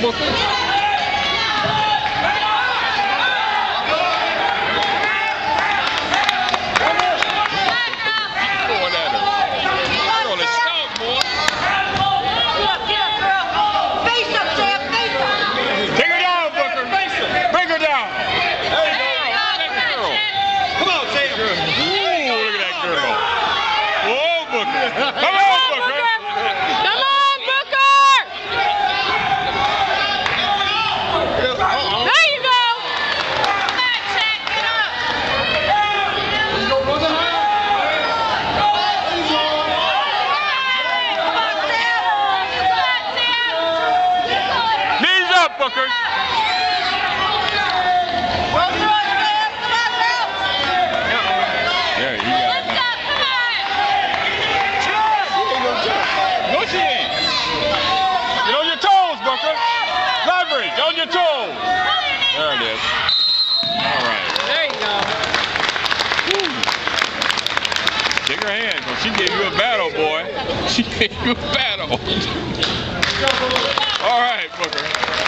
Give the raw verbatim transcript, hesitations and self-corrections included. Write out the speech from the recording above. botes. She gave you a battle, boy. She gave you a battle. All right, Booker.